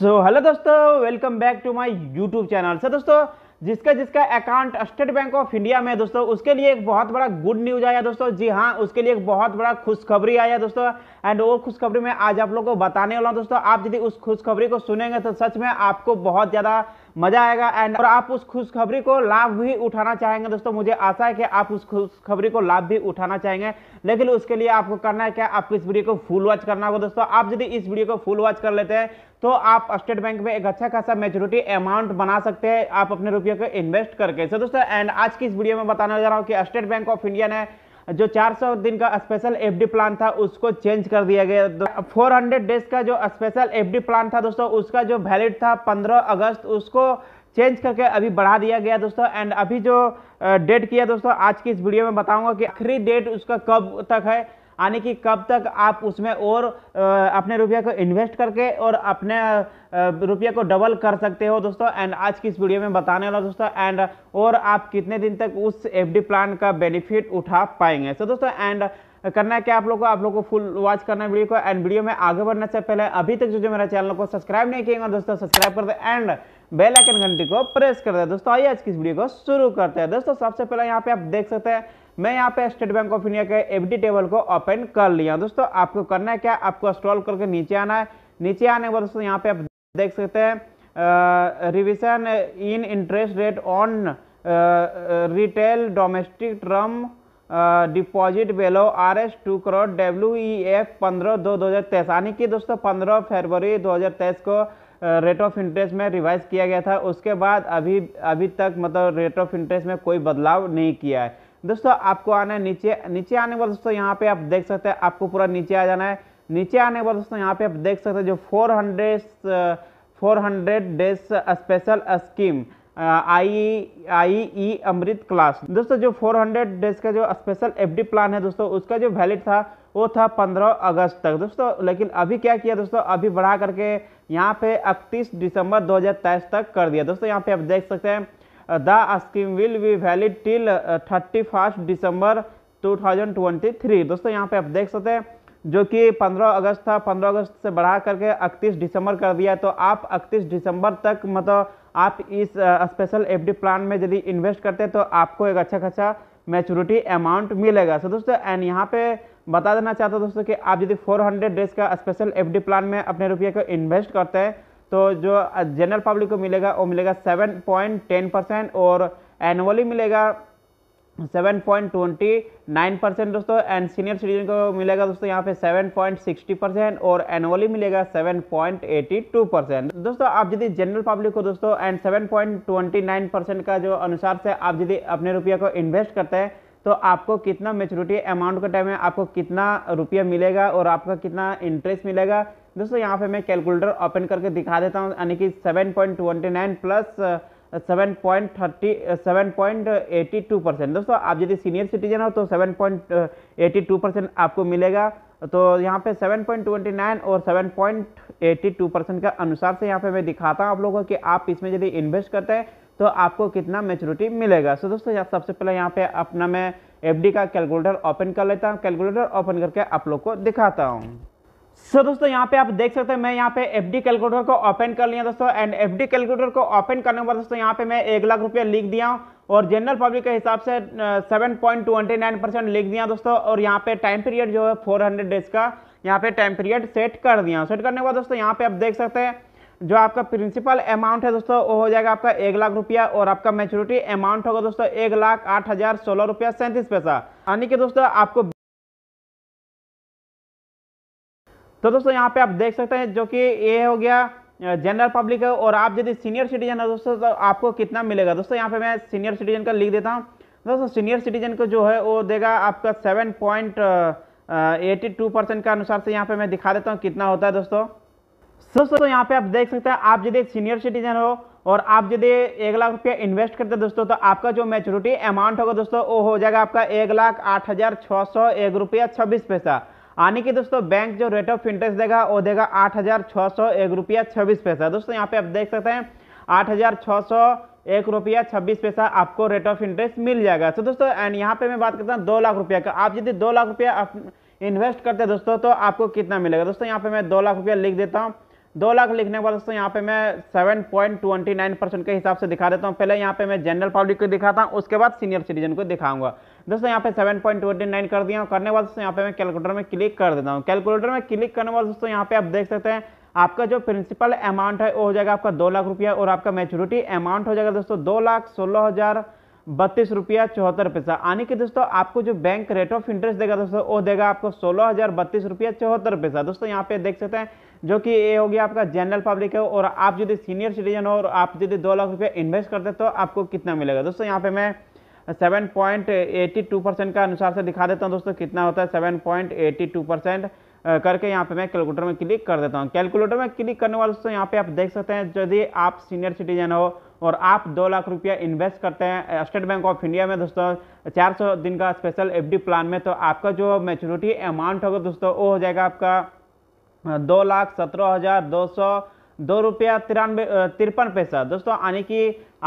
सो hello दोस्तों, welcome back to my YouTube channel. Sir दोस्तों, जिसका जिसका account State Bank of India में दोस्तों, उसके लिए एक बहुत बड़ा गुड न्यूज आया दोस्तों। जी हाँ, उसके लिए एक बहुत बड़ा खुशखबरी आया दोस्तों। एंड वो खुशखबरी मैं आज आप लोगों को बताने वाला हूँ दोस्तों। आप यदि उस खुशखबरी को सुनेंगे तो सच में आपको बहुत ज़्यादा मजा आएगा एंड आप उस खुशखबरी को लाभ भी उठाना चाहेंगे दोस्तों। मुझे आशा है कि आप उस खुशखबरी को लाभ भी उठाना चाहेंगे, लेकिन उसके लिए आपको करना है क्या, आपको इस वीडियो को फुल वॉच करना होगा दोस्तों। आप यदि इस वीडियो को फुल वॉच कर लेते हैं तो आप स्टेट बैंक में एक अच्छा खासा मैच्योरिटी अमाउंट बना सकते हैं आप अपने रुपये को इन्वेस्ट करके। सो दोस्तों, एंड आज की इस वीडियो में बताने जा रहा हूँ कि स्टेट बैंक ऑफ इंडिया ने जो 400 दिन का स्पेशल एफडी प्लान था उसको चेंज कर दिया गया। 400 डेज का जो स्पेशल एफडी प्लान था दोस्तों, उसका जो वैलिड था 15 अगस्त, उसको चेंज करके अभी बढ़ा दिया गया दोस्तों। एंड अभी जो डेट किया दोस्तों, आज की इस वीडियो में बताऊंगा कि आखिरी डेट उसका कब तक है, यानी कि कब तक आप उसमें और अपने रुपया को इन्वेस्ट करके और अपने रुपया को डबल कर सकते हो दोस्तों। एंड आज की इस वीडियो में बताने वाला दोस्तों, एंड और आप कितने दिन तक उस एफडी प्लान का बेनिफिट उठा पाएंगे। सो दोस्तों, एंड करना है क्या, आप लोगों को फुल वॉच करना है वीडियो को। एंड वीडियो में आगे बढ़ने से पहले अभी तक जो मेरा चैनल को सब्सक्राइब नहीं किया दोस्तों, सब्सक्राइब कर दे एंड बेल आइकन घंटी को प्रेस कर दे दोस्तों। आइए आज की इस वीडियो को शुरू करते हैं दोस्तों। सबसे पहले यहाँ पे आप देख सकते हैं, मैं यहाँ पे स्टेट बैंक ऑफ इंडिया के एफडी टेबल को ओपन कर लिया दोस्तों। आपको करना है क्या, आपको स्क्रॉल करके नीचे आना है। नीचे आने के बाद दोस्तों यहाँ पे आप देख सकते हैं revision in interest rate on retail domestic term deposit below RS 2 crore WEF 15/2/2023, यानी कि दोस्तों 15 फरवरी 2023 को रेट ऑफ इंटरेस्ट में रिवाइज किया गया था। उसके बाद अभी तक मतलब रेट ऑफ इंटरेस्ट में कोई बदलाव नहीं किया है दोस्तों। आपको आना है नीचे। नीचे आने के बाद दोस्तों यहाँ पे आप देख सकते हैं, आपको पूरा नीचे आ जाना है। नीचे आने के बाद दोस्तों यहाँ पे आप देख सकते हैं जो 400 days special scheme IE Amrit Kalash दोस्तों, जो 400 डेज का जो स्पेशल एफडी प्लान है दोस्तों, उसका जो वैलिड था वो था 15 अगस्त तक दोस्तों। लेकिन अभी क्या किया दोस्तों, अभी बढ़ा करके यहाँ पे 31 दिसंबर 2023 तक कर दिया दोस्तों। यहाँ पे आप देख सकते हैं the scheme will be valid till 31 दिसंबर 2023 दोस्तों। यहाँ पे आप देख सकते हैं जो कि 15 अगस्त था, 15 अगस्त से बढ़ा करके 31 दिसंबर कर दिया। तो आप 31 दिसंबर तक मतलब आप इस स्पेशल एफडी प्लान में यदि इन्वेस्ट करते हैं तो आपको एक अच्छा खासा मैच्योरिटी अमाउंट मिलेगा। सो दोस्तों, एंड यहाँ पे बता देना चाहता हूँ दोस्तों कि आप यदि 400 डेज का स्पेशल एफडी प्लान में अपने रुपये को इन्वेस्ट करते हैं तो जो जनरल पब्लिक को मिलेगा वो मिलेगा 7.10% और एनुअली मिलेगा 7.29% दोस्तों। एंड सीनियर सिटीजन को मिलेगा दोस्तों यहाँ पे 7.60% और एनुअली मिलेगा 7.82% दोस्तों। आप यदि जनरल पब्लिक को दोस्तों एंड 7.29% का जो अनुसार से आप यदि अपने रुपया को इन्वेस्ट करते हैं तो आपको कितना मैच्योरिटी अमाउंट का टाइम है, आपको कितना रुपया मिलेगा और आपका कितना इंटरेस्ट मिलेगा दोस्तों। यहाँ पे मैं कैलकुलेटर ओपन करके दिखा देता हूँ, यानी कि 7.29 प्लस 7.82% दोस्तों। आप यदि सीनियर सिटीजन हो तो 7.82% आपको मिलेगा। तो यहाँ पे 7.29 और 7.82% का अनुसार से यहाँ पे मैं दिखाता हूँ आप लोगों को कि आप इसमें यदि इन्वेस्ट करते हैं तो आपको कितना मैच्योरिटी मिलेगा। सो दोस्तों, सबसे पहले यहाँ पे अपना मैं एफडी का कैलकुलेटर ओपन कर लेता हूँ। कैलकुलेटर ओपन करके आप लोग को दिखाता हूँ। सो दोस्तों, यहाँ पे आप देख सकते हैं मैं यहाँ पे एफडी कैलकुलेटर को ओपन कर लिया दोस्तों। एंड एफडी कैलकुलेटर को ओपन करने के बाद दोस्तों यहाँ पे मैं 1 लाख रुपया लिख दिया हूँ और जनरल पब्लिक के हिसाब से 7.29% लिख दिया दोस्तों। और यहाँ पे टाइम पीरियड जो है 400 डेज का यहाँ पे टाइम पीरियड सेट कर दिया। सेट करने के बाद दोस्तों यहाँ पे आप देख सकते हैं जो आपका प्रिंसिपल अमाउंट है दोस्तों वो हो जाएगा आपका 1 लाख रुपया और आपका मैच्योरिटी अमाउंट होगा दोस्तों 1,08,016.37, यानी कि दोस्तों आपको तो दोस्तों यहाँ पे आप देख सकते हैं जो कि ये हो गया जनरल पब्लिक है। और आप यदि सीनियर सिटीजन है दोस्तों तो आपको कितना मिलेगा दोस्तों। यहाँ पे मैं सीनियर सिटीजन का लिख देता हूँ दोस्तों। सीनियर सिटीजन को जो है वो देगा आपका 7.82% का अनुसार से यहाँ पे मैं दिखा देता हूँ कितना होता है दोस्तों। दोस्तों यहाँ पे आप देख सकते हैं आप यदि सीनियर सिटीजन हो और आप यदि 1 लाख रुपया इन्वेस्ट करते हैं दोस्तों तो आपका जो मैच्योरिटी अमाउंट होगा दोस्तों वो हो जाएगा आपका 1,08,601.26, यानी कि दोस्तों बैंक जो रेट ऑफ इंटरेस्ट देगा वो देगा 8,601.26 दोस्तों। यहाँ पे आप देख सकते हैं 8,601.26 आपको रेट ऑफ इंटरेस्ट मिल जाएगा। तो दोस्तों एंड यहाँ पे मैं बात करता हूँ 2 लाख रुपया का। आप यदि 2 लाख रुपया इन्वेस्ट करते हैं दोस्तों तो आपको कितना मिलेगा दोस्तों। यहाँ पे मैं 2 लाख रुपया लिख देता हूँ। 2 लाख लिखने के बाद दोस्तों यहाँ पे मैं 7.29% के हिसाब से दिखा देता हूँ। पहले यहाँ पे मैं जनरल पब्लिक को दिखाता हूँ, उसके बाद सीनियर सिटीजन को दिखाऊंगा। दोस्तों यहाँ पे 7.29 कर दिया हूँ। करने के बाद दोस्तों यहाँ पे मैं कैलकुलेटर में क्लिक कर देता हूँ। कैलकुलेटर में क्लिक करने के बाद दोस्तों यहाँ पे आप देख सकते हैं आपका जो प्रिंसिपल अमाउंट है वो हो जाएगा आपका 2 लाख रुपया और आपका मैच्योरिटी अमाउंट हो जाएगा दोस्तों 2,16,032.74 यानी कि दोस्तों आपको जो बैंक रेट ऑफ इंटरेस्ट देगा दोस्तों वो देगा आपको 16,032.74। दोस्तों यहाँ पे देख सकते हैं जो कि ये हो गया आपका जनरल पब्लिक है और आप यदि सीनियर सिटीजन हो और आप यदि 2 लाख रुपया इन्वेस्ट करते तो आपको कितना मिलेगा। दोस्तों यहाँ पे मैं 7.82% का अनुसार से दिखा देता हूँ दोस्तों कितना होता है 7.82% करके यहाँ पे मैं कैलकुलेटर में क्लिक कर देता हूँ। कैलकुलेटर में क्लिक करने वाले दोस्तों यहाँ पे आप देख सकते हैं यदि आप सीनियर सिटीजन हो और आप 2 लाख रुपया इन्वेस्ट करते हैं स्टेट बैंक ऑफ इंडिया में दोस्तों 400 दिन का स्पेशल एफडी प्लान में, तो आपका जो मैच्योरिटी अमाउंट होगा दोस्तों वो हो जाएगा आपका 2,17,202.53 दोस्तों यानी कि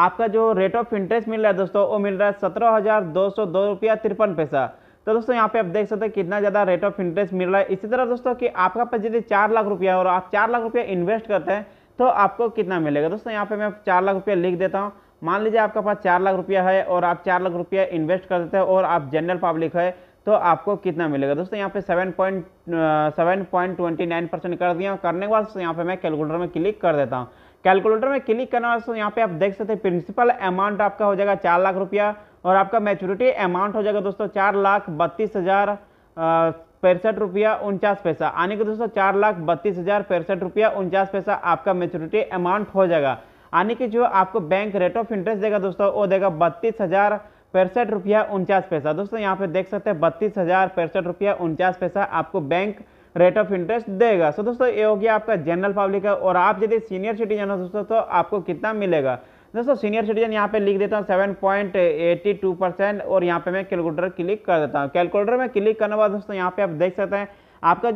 आपका जो रेट ऑफ इंटरेस्ट मिल रहा है दोस्तों वो मिल रहा है 17,202.53। तो दोस्तों यहाँ पे आप देख सकते हैं कितना ज़्यादा रेट ऑफ इंटरेस्ट मिल रहा है। इसी तरह दोस्तों कि आपका पास यदि 4 लाख रुपया और आप 4 लाख रुपया इन्वेस्ट करते हैं तो आपको कितना मिलेगा। दोस्तों यहाँ पे मैं 4 लाख रुपया लिख देता हूँ। मान लीजिए आपका पास 4 लाख रुपया है और आप 4 लाख रुपया इन्वेस्ट कर देते हैं और आप जनरल पब्लिक है तो आपको कितना मिलेगा। दोस्तों यहाँ पे 7.29% कर दिया। करने के बाद दोस्तों यहाँ पे मैं कैलकुलेटर में क्लिक कर देता हूँ। कैलकुलेटर में क्लिक करने वाले दोस्तों यहाँ पे आप देख सकते हैं प्रिंसिपल अमाउंट आपका हो जाएगा 4 लाख रुपया और आपका मैच्योरिटी अमाउंट हो जाएगा दोस्तों 4,32,065.49 यानी कि दोस्तों 4,32,065.49 आपका मैच्योरिटी अमाउंट हो जाएगा। यानी कि जो आपको बैंक रेट ऑफ इंटरेस्ट देगा दोस्तों वो देगा 32,065.49। दोस्तों यहाँ पे देख सकते हैं 32,065.49 आपको बैंक रेट ऑफ इंटरेस्ट देगा। सो दोस्तों ये हो गया आपका जनरल पब्लिक है और आप यदि सीनियर सिटीजन हो दोस्तों तो आपको कितना मिलेगा। दोस्तों सीनियर सिटीजन यहाँ पे लिख देता हूँ 7.82% और यहाँ पे मैं कैलकुलेटर क्लिक कर देता हूँ। कैलकुलेटर में क्लिक करने के बाद दोस्तों यहाँ पे आप देख सकते हैं आपका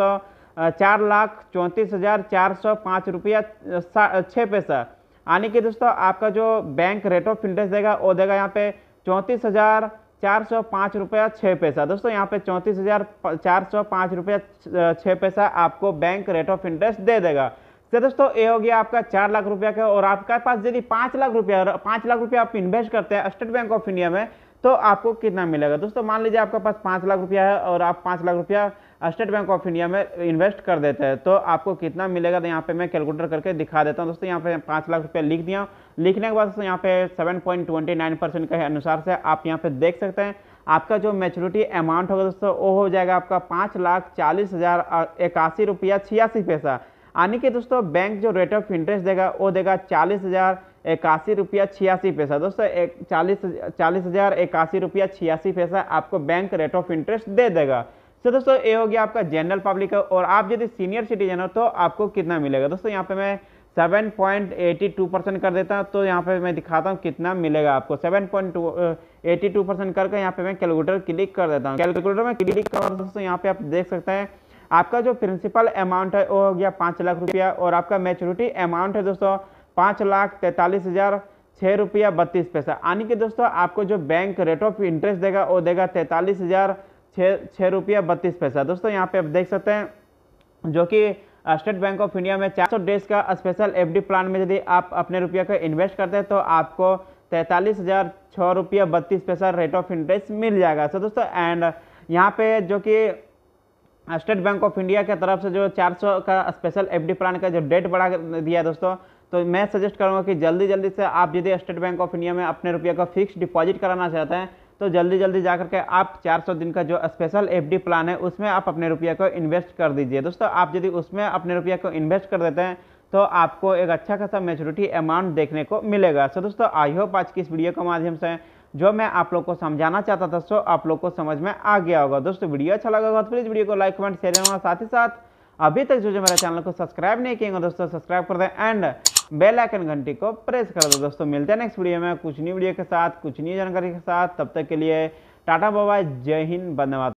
जो प्रिंसिपल अमाउंट है दोस्तों हो जाएगा 4 लाख रुपया और आपका मैच्योरिटी अमाउंट है दोस्तों 4,34,405.06 यानी कि दोस्तों आपका जो बैंक रेट ऑफ इंटरेस्ट देगा वो देगा यहाँ पे 34,405.06। दोस्तों यहाँ पे 34,405.06 आपको बैंक रेट ऑफ इंटरेस्ट दे देगा। तो दोस्तों ये हो गया आपका 4 लाख रुपया का और आपके पास यदि 5 लाख रुपया आप इन्वेस्ट करते हैं स्टेट बैंक ऑफ इंडिया में तो आपको कितना मिलेगा। दोस्तों मान लीजिए आपके पास 5 लाख रुपया है और आप 5 लाख रुपया स्टेट बैंक ऑफ इंडिया में इन्वेस्ट कर देते हैं तो आपको कितना मिलेगा। तो यहाँ पे मैं कैलकुलेटर करके दिखा देता हूँ। दोस्तों यहाँ पे 5 लाख रुपया लिख दिया। लिखने के बाद दोस्तों यहाँ पे 7.29% के अनुसार से आप यहाँ पे देख सकते हैं आपका जो मैच्योरिटी अमाउंट होगा दोस्तों वो हो जाएगा आपका 5,40,81.86 यानी कि दोस्तों बैंक जो रेट ऑफ इंटरेस्ट देगा वो देगा 40,81.86। दोस्तों 40,81.86 आपको बैंक रेट ऑफ इंटरेस्ट दे देगा। तो दोस्तों ये हो गया आपका जनरल पब्लिक है और आप यदि सीनियर सिटीजन हो तो आपको कितना मिलेगा। दोस्तों यहाँ पे मैं 7.82% कर देता हूँ तो यहाँ पे मैं दिखाता हूँ कितना मिलेगा आपको। 7.82% करके यहाँ पे मैं कैलकुलेटर क्लिक कर देता हूँ। कैलकुलेटर में क्लिक कर दोस्तों यहाँ पे आप देख सकते हैं आपका जो प्रिंसिपल अमाउंट है वो हो गया 5 लाख रुपया और आपका मैच्योरिटी अमाउंट है दोस्तों 5,43,006.32 यानी कि दोस्तों आपको जो बैंक रेट ऑफ इंटरेस्ट देगा वो देगा 43,006.32। दोस्तों यहाँ पे आप देख सकते हैं जो कि स्टेट बैंक ऑफ इंडिया में 400 डेज का स्पेशल एफडी प्लान में यदि आप अपने रुपया का इन्वेस्ट करते हैं तो आपको 43,006.32 रेट ऑफ इंटरेस्ट मिल जाएगा। सो दोस्तों एंड यहाँ पे जो कि स्टेट बैंक ऑफ इंडिया के तरफ से जो 400 का स्पेशल एफडी प्लान का जो डेट बढ़ा दिया दोस्तों तो मैं सजेस्ट करूँगा कि जल्दी से आप यदि स्टेट बैंक ऑफ इंडिया में अपने रुपया का फिक्स डिपॉजिट कराना चाहते हैं तो जल्दी जा करके आप 400 दिन का जो स्पेशल एफडी प्लान है उसमें आप अपने रुपया को इन्वेस्ट कर दीजिए। दोस्तों आप यदि उसमें अपने रुपया को इन्वेस्ट कर देते हैं तो आपको एक अच्छा खासा मैच्योरिटी अमाउंट देखने को मिलेगा। सो दोस्तों आई होप आज की इस वीडियो के माध्यम से जो मैं आप लोग को समझाना चाहता था सो आप लोग को समझ में आ गया होगा। दोस्तों वीडियो अच्छा लगा होगा तो प्लीज़ वीडियो को लाइक कमेंट शेयर करना, साथ ही साथ अभी तक जो मेरे चैनल को सब्सक्राइब नहीं किएगा दोस्तों सब्सक्राइब कर दें एंड बेल आइकन घंटी को प्रेस कर दो। दोस्तों मिलते हैं नेक्स्ट वीडियो में कुछ नई जानकारी के साथ। तब तक के लिए टाटा बाय बाय, जय हिंद, धन्यवाद।